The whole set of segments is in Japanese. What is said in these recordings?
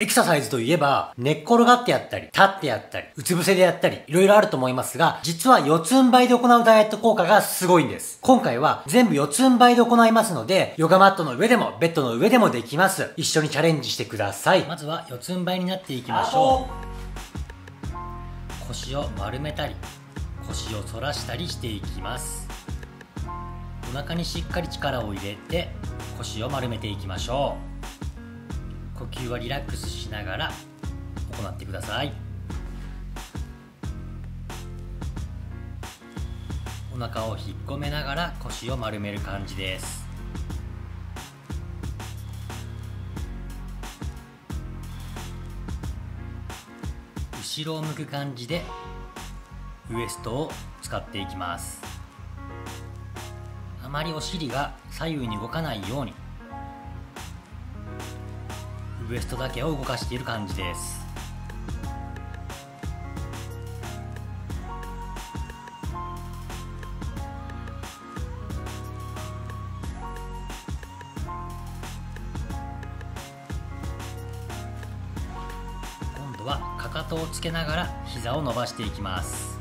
エクササイズといえば、寝っ転がってやったり、立ってやったり、うつ伏せでやったり、いろいろあると思いますが、実は四つん這いで行うダイエット効果がすごいんです。今回は全部四つん這いで行いますので、ヨガマットの上でも、ベッドの上でもできます。一緒にチャレンジしてください。まずは四つん這いになっていきましょう。腰を丸めたり、腰を反らしたりしていきます。お腹にしっかり力を入れて、腰を丸めていきましょう。呼吸はリラックスしながら行ってください。お腹を引っ込めながら腰を丸める感じです。後ろを向く感じでウエストを使っていきます。あまりお尻が左右に動かないようにウエストだけを動かしている感じです。今度はかかとをつけながら膝を伸ばしていきます。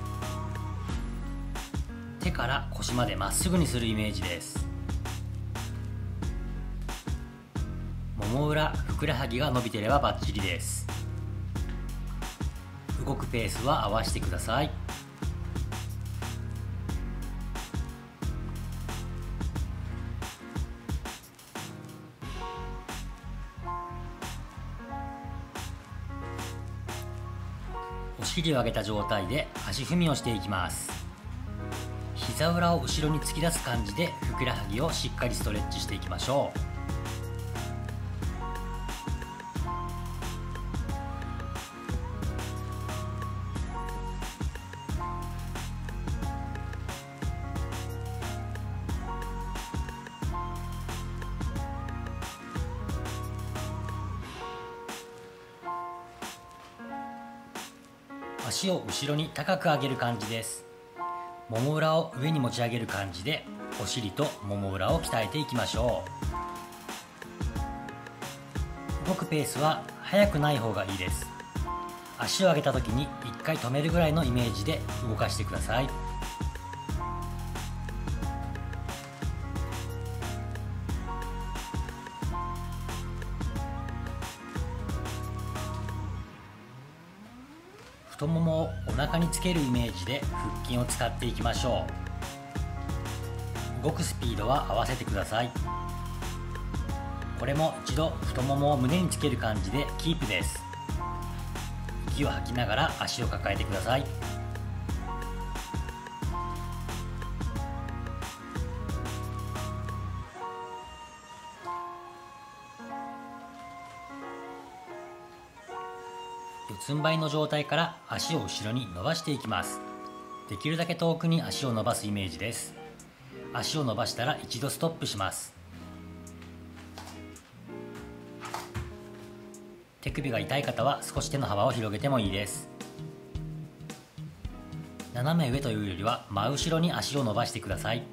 手から腰までまっすぐにするイメージです。もも裏、ふくらはぎが伸びていればバッチリです。動くペースは合わせてください。お尻を上げた状態で足踏みをしていきます。膝裏を後ろに突き出す感じでふくらはぎをしっかりストレッチしていきましょう。足を後ろに高く上げる感じです。もも裏を上に持ち上げる感じでお尻ともも裏を鍛えていきましょう。動くペースは速くない方がいいです。足を上げた時に1回止めるぐらいのイメージで動かしてください。太ももをお腹につけるイメージで腹筋を使っていきましょう。動くスピードは合わせてください。これも一度太ももを胸につける感じでキープです。息を吐きながら足を抱えてください。四つん這いの状態から足を後ろに伸ばしていきます。できるだけ遠くに足を伸ばすイメージです。足を伸ばしたら一度ストップします。手首が痛い方は少し手の幅を広げてもいいです。斜め上というよりは真後ろに足を伸ばしてください。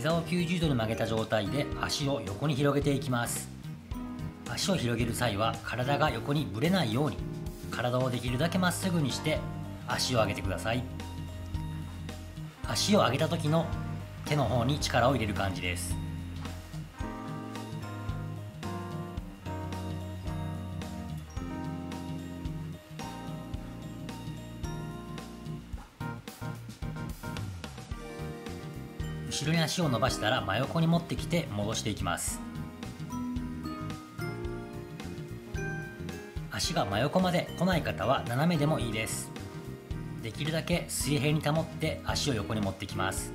膝を90度に曲げた状態で足を横に広げていきます。足を広げる際は体が横にぶれないように体をできるだけまっすぐにして足を上げてください。足を上げた時の手の方に力を入れる感じです。後ろに足を伸ばしたら真横に持ってきて戻していきます。足が真横まで来ない方は斜めでもいいです。できるだけ水平に保って足を横に持ってきます。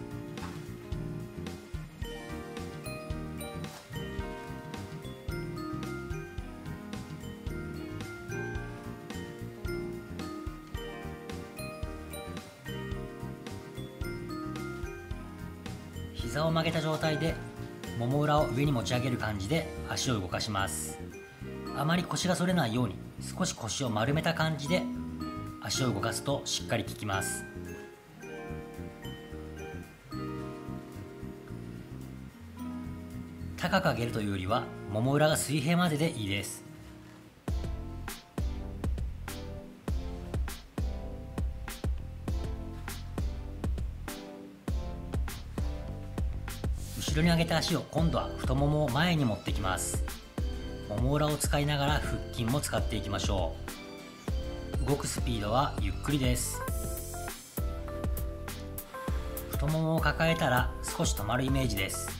膝を曲げた状態でもも裏を上に持ち上げる感じで足を動かします。あまり腰が反れないように少し腰を丸めた感じで足を動かすとしっかり効きます。高く上げるというよりはもも裏が水平まででいいです。後ろに上げた足を今度は太ももを前に持ってきます。もも裏を使いながら腹筋も使っていきましょう。動くスピードはゆっくりです。太ももを抱えたら少し止まるイメージです。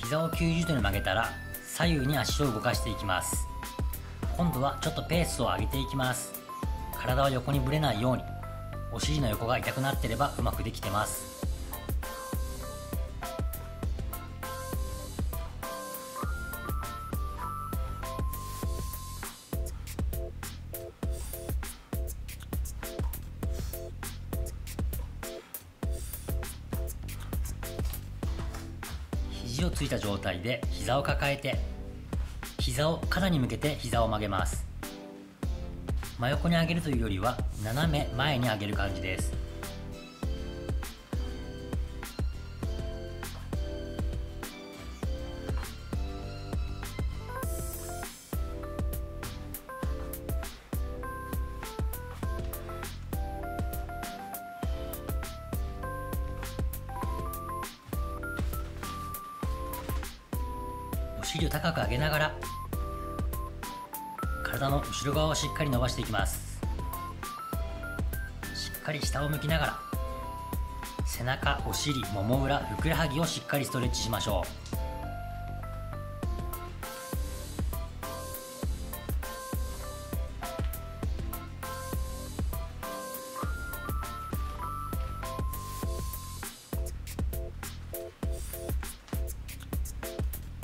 膝を90度に曲げたら左右に足を動かしていきます。今度はちょっとペースを上げていきます。体は横にぶれないように、お尻の横が痛くなってればうまくできてます。肘をついた状態で膝を抱えて、膝を肩に向けて膝を曲げます。真横に上げるというよりは斜め前に上げる感じです。お尻を高く上げながら体の後ろ側をしっかり伸ばしていきます。しっかり下を向きながら背中、お尻、もも裏、ふくらはぎをしっかりストレッチしましょう。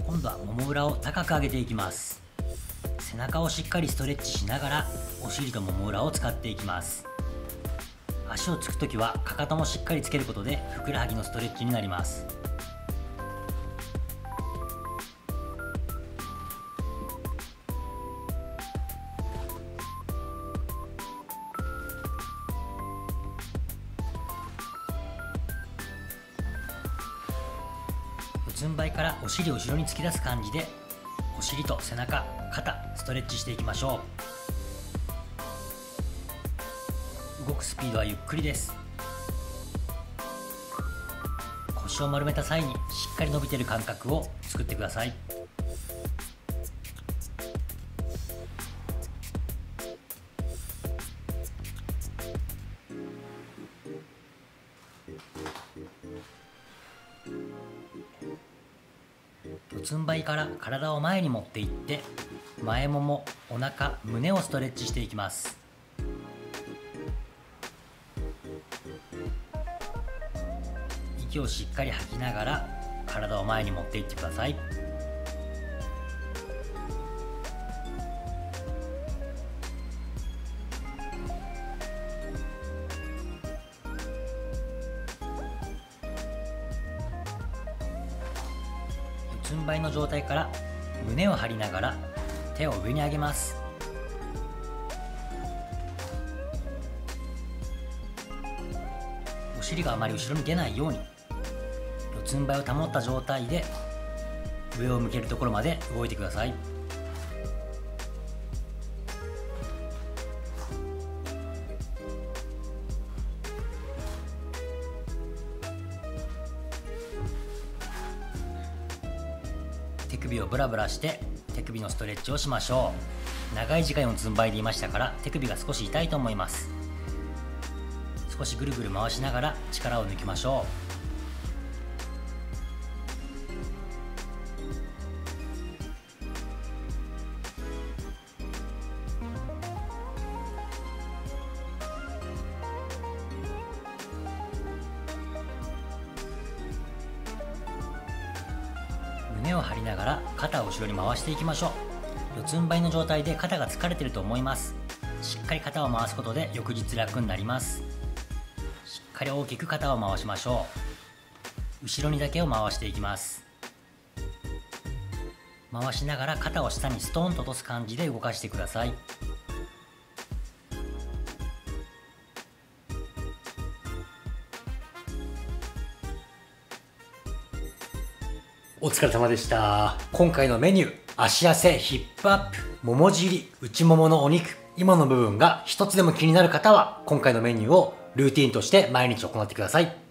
今度はもも裏を高く上げていきます。背中をしっかりストレッチしながらお尻ともも裏を使っていきます。足をつくときはかかともしっかりつけることでふくらはぎのストレッチになります。つん這いからお尻を後ろに突き出す感じで、お尻と背中、肩、ストレッチしていきましょう。動くスピードはゆっくりです。腰を丸めた際にしっかり伸びている感覚を作ってください。四つん這いから体を前に持っていって、前もも、お腹、胸をストレッチしていきます。息をしっかり吐きながら体を前に持っていってください。四つん這いの状態から胸を張りながら手を上に上げます。お尻があまり後ろに出ないように、四つん這いを保った状態で上を向けるところまで動いてください。手首をブラブラして手首のストレッチをしましょう。長い時間四つん這いでいましたから手首が少し痛いと思います。少しぐるぐる回しながら力を抜きましょう。胸を張りながら肩を後ろに回していきましょう。四つん這いの状態で肩が疲れてると思います。しっかり肩を回すことで翌日楽になります。しっかり大きく肩を回しましょう。後ろにだけを回していきます。回しながら肩を下にストンと落とす感じで動かしてください。お疲れ様でした。今回のメニュー、足痩せ、ヒップアップ、もも尻、内もものお肉、今の部分が一つでも気になる方は、今回のメニューをルーティンとして毎日行ってください。